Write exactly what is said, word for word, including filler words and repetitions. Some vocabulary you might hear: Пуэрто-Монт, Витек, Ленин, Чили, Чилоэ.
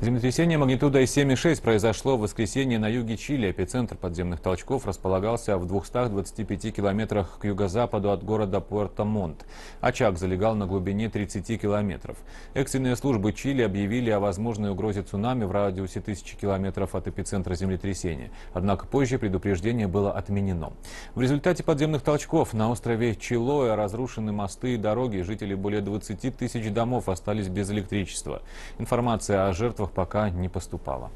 Землетрясение магнитудой семь и шесть произошло в воскресенье на юге Чили. Эпицентр подземных толчков располагался в двухстах двадцати пяти километрах к юго-западу от города Пуэрто-Монт. Очаг залегал на глубине тридцати километров. Экстренные службы Чили объявили о возможной угрозе цунами в радиусе тысячи километров от эпицентра землетрясения. Однако позже предупреждение было отменено. В результате подземных толчков на острове Чилоэ разрушены мосты и дороги. Жители более двадцати тысяч домов остались без электричества. Информация о жертвах пока не поступала.